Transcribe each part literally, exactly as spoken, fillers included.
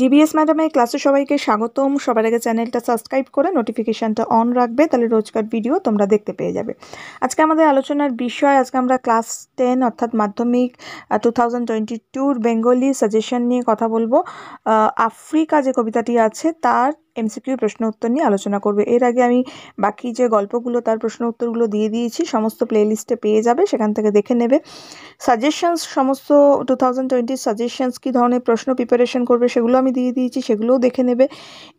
DBS ম্যাডামের ক্লাসে সবাইকে স্বাগতম। সবার আগে চ্যানেলটা সাবস্ক্রাইব করে নোটিফিকেশনটা অন রাখবে, তাহলে রোজকার ভিডিও তোমরা দেখতে পেয়ে যাবে। আজকে আমাদের আলোচনার বিষয়, আজকে আমরা ক্লাস টেন অর্থাৎ মাধ্যমিক টু থাউজেন্ড টোয়েন্টি টুর বেঙ্গলি সাজেশন নিয়ে কথা বলবো। আফ্রিকা যে কবিতাটি আছে তার এমসিকিউ প্রশ্ন উত্তর নিয়ে আলোচনা করবে। এর আগে আমি বাকি যে গল্পগুলো তার প্রশ্ন উত্তরগুলো দিয়ে দিয়েছি, সমস্ত প্লেলিস্টে পেয়ে যাবে, সেখান থেকে দেখে নেবে। সাজেশনস সমস্ত টু থাউজেন্ড টোয়েন্টির সাজেশনস কী ধরনের প্রশ্ন প্রিপারেশন করবে সেগুলো আমি দিয়ে দিয়েছি, সেগুলোও দেখে নেবে।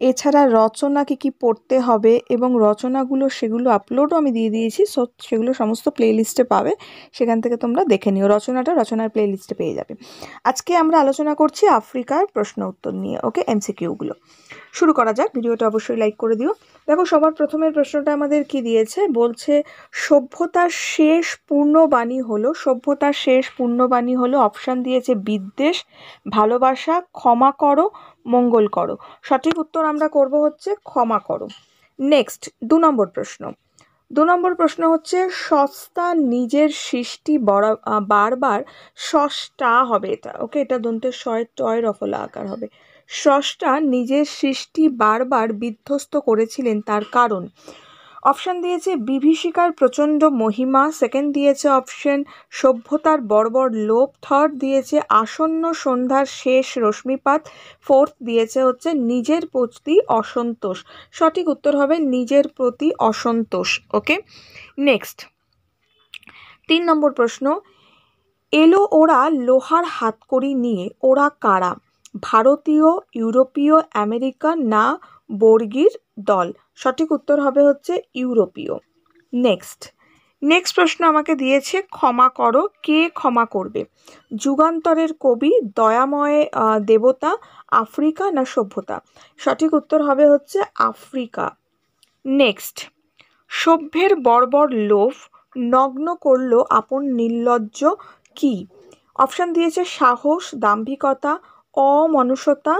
এছাড়া রচনা কী কী পড়তে হবে এবং রচনাগুলো সেগুলো আপলোডও আমি দিয়ে দিয়েছি, সো সেগুলো সমস্ত প্লেলিস্টে পাবে, সেখান থেকে তোমরা দেখে নিও। রচনাটা রচনার প্লেলিস্টে পেয়ে যাবে। আজকে আমরা আলোচনা করছি আফ্রিকার প্রশ্ন উত্তর নিয়ে। ওকে, এমসিকিউগুলো শুরু করা যাক। ভিডিওটা অবশ্যই লাইক করে দিও। দেখো, সবার প্রথমের প্রশ্নটা আমাদের কি দিয়েছে, বলছে সভ্যতার শেষ পূর্ণবাণী হলো, সভ্যতার শেষ পূর্ণবাণী হলো, অপশান দিয়েছে বিদ্বেষ, ভালোবাসা, ক্ষমা করো, মঙ্গল করো। সঠিক উত্তর আমরা করব হচ্ছে ক্ষমা করো। নেক্সট দু নম্বর প্রশ্ন, দু নম্বর প্রশ্ন হচ্ছে সস্তা নিজের সৃষ্টি বারবার সস্তা হবে এটা। ওকে, এটা দন্তের শয় টয় রফলা আকার হবে। স্রষ্টা নিজের সৃষ্টি বারবার বিধ্বস্ত করেছিলেন তার কারণ। অপশান দিয়েছে বিভীষিকার প্রচণ্ড মহিমা, সেকেন্ড দিয়েছে অপশান সভ্যতার বর্বর লোভ, থার্ড দিয়েছে আসন্ন সন্ধ্যার শেষ রশ্মিপাত, ফোর্থ দিয়েছে হচ্ছে নিজের প্রতি অসন্তোষ। সঠিক উত্তর হবে নিজের প্রতি অসন্তোষ। ওকে, নেক্সট তিন নম্বর প্রশ্ন, এলো ওরা লোহার হাতকড়ি নিয়ে, ওরা কারা? ভারতীয়, ইউরোপীয়, আমেরিকা না বর্গীর দল? সঠিক উত্তর হবে হচ্ছে ইউরোপীয়। নেক্সট নেক্সট প্রশ্ন আমাকে দিয়েছে ক্ষমা করো, কে ক্ষমা করবে? যুগান্তরের কবি, দয়াময় দেবতা, আফ্রিকা না সভ্যতা? সঠিক উত্তর হবে হচ্ছে আফ্রিকা। নেক্সট সভ্যের বর্বর লোভ নগ্ন করল আপন নির্লজ্জ কি? অপশান দিয়েছে সাহস, দাম্ভিকতা, অমানুষতা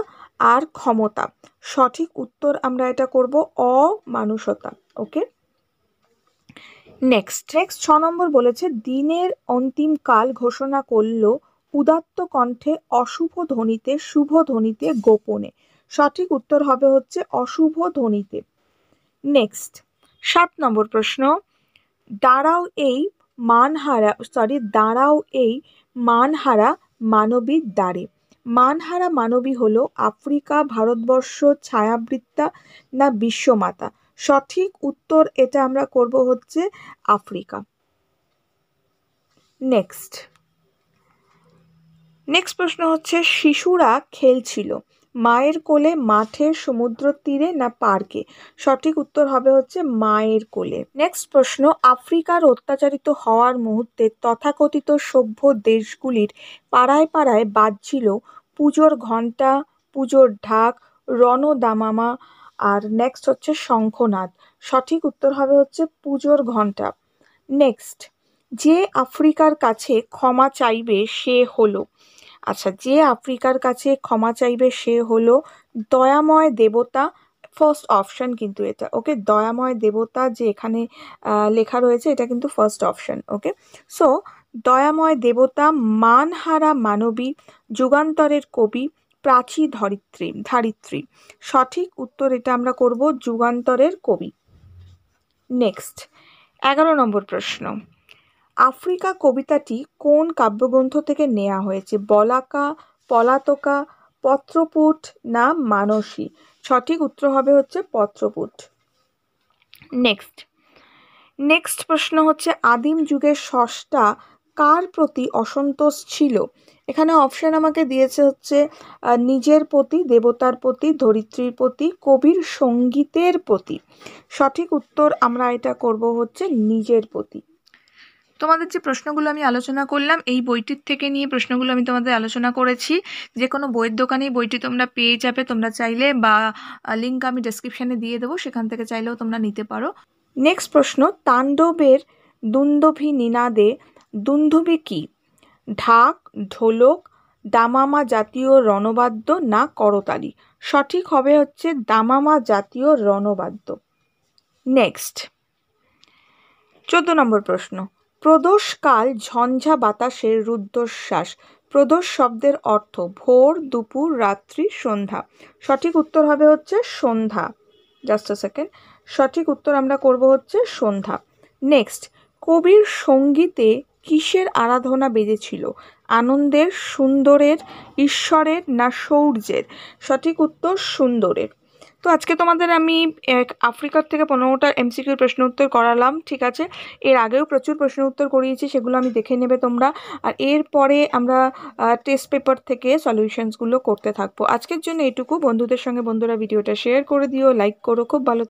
আর ক্ষমতা। সঠিক উত্তর আমরা এটা করব অমানুষতা। ওকে, নেক্সট নেক্সট ছ নম্বর বলেছে দিনের অন্তিম কাল ঘোষণা করল উদাত্ত কণ্ঠে, অশুভ ধ্বনিতে, শুভ ধ্বনিতে, গোপনে। সঠিক উত্তর হবে হচ্ছে অশুভ ধ্বনিতে। নেক্সট সাত নম্বর প্রশ্ন, দাঁড়াও এই মানহারা সরি দাঁড়াও এই মানহারা মানবীর দ্বারে। মানহারা মানবী হলো আফ্রিকা, ভারতবর্ষ, ছায়াবৃত্তা না বিশ্বমাতা? সঠিক উত্তর এটা আমরা করব হচ্ছে আফ্রিকা। নেক্সট নেক্সট প্রশ্ন হচ্ছে শিশুরা খেলছিল মায়ের কোলে, মাঠে, সমুদ্র তীরে না পার্কে? সঠিক উত্তর হবে হচ্ছে মায়ের কোলে। নেক্সট প্রশ্ন, আফ্রিকার অত্যাচারিত হওয়ার মুহূর্তে তথাকথিত সভ্য দেশগুলির পাড়ায় পাড়ায় বাজছিল পুজোর ঘণ্টা, পুজোর ঢাক, রণদামামা আর নেক্সট হচ্ছে শঙ্খনাদ। সঠিক উত্তর হবে হচ্ছে পুজোর ঘণ্টা। নেক্সট যে আফ্রিকার কাছে ক্ষমা চাইবে সে হলো, আচ্ছা যে আফ্রিকার কাছে ক্ষমা চাইবে সে হলো দয়াময় দেবতা, ফার্স্ট অপশান কিন্তু এটা। ওকে, দয়াময় দেবতা যে এখানে লেখা রয়েছে এটা কিন্তু ফার্স্ট অপশান। ওকে, সো দয়াময় দেবতা, মানহারা মানবী, যুগান্তরের কবি, প্রাচী ধরিত্রী ধারিত্রী। সঠিক উত্তর এটা আমরা করব যুগান্তরের কবি। নেক্সট এগারো নম্বর প্রশ্ন, আফ্রিকা কবিতাটি কোন কাব্যগ্রন্থ থেকে নেওয়া হয়েছে? বলাকা, পলাতকা, পত্রপুট না মানসী? সঠিক উত্তর হবে হচ্ছে পত্রপুট। নেক্সট নেক্সট প্রশ্ন হচ্ছে আদিম যুগের স্রষ্টা কার প্রতি অসন্তোষ ছিল? এখানে অপশান আমাকে দিয়েছে হচ্ছে নিজের প্রতি, দেবতার প্রতি, ধরিত্রীর প্রতি, কবির সঙ্গীতের প্রতি। সঠিক উত্তর আমরা এটা করব হচ্ছে নিজের প্রতি। তোমাদের যে প্রশ্নগুলো আমি আলোচনা করলাম এই বইটির থেকে নিয়ে প্রশ্নগুলো আমি তোমাদের আলোচনা করেছি। যে কোনো বইয়ের দোকানেই বইটি তোমরা পেয়ে যাবে, তোমরা চাইলে, বা লিঙ্ক আমি ডেসক্রিপশানে দিয়ে দেবো, সেখান থেকে চাইলেও তোমরা নিতে পারো। নেক্সট প্রশ্ন, তাণ্ডবের দুন্দুভি নিনাদে দুন্দুভি কি? ঢাক, ঢোলক, দামামা জাতীয় রণবাদ্য না করতালি? সঠিক হবে হচ্ছে দামামা জাতীয় রণবাদ্য। নেক্সট চোদ্দ নম্বর প্রশ্ন, প্রদোষকাল ঝঞ্ঝা বাতাসের রুদ্ধশ্বাস, प्रदोष शब्देर अर्थ भोर दुपुर रात्रि सन्ध्या सठिक उत्तर हबे होच्छे सन्ध्या। जस्ट अ सेकेंड सठिक उत्तर आमरा करब होच्छे सन्ध्या। नेक्स्ट कबिर संगीते किसेर आराधना बेजेछिल आनंदेर सुंदरेर ईश्वरेर ना शौर्येर सठिक उत्तर सुंदरेर। तो आज के तोमादेर आमी आफ्रिकार थेके पंद्रहटा एमसीक्यू प्रश्न उत्तर करालाम। ठीक आछे एर आगेओ प्रचुर प्रश्न उत्तर करिएछि सेगुलो आमी देखे नेबे तोमरा आर एर परे आमरा टेस्ट पेपर थेके सल्यूशन्सगुलो करते थाकबो। आजकेर जोन्नो एटुकु। बंधुदेर संगे बंधुरा भिडियोटा शेयर करे दिओ, लाइक करो। खूब भालो।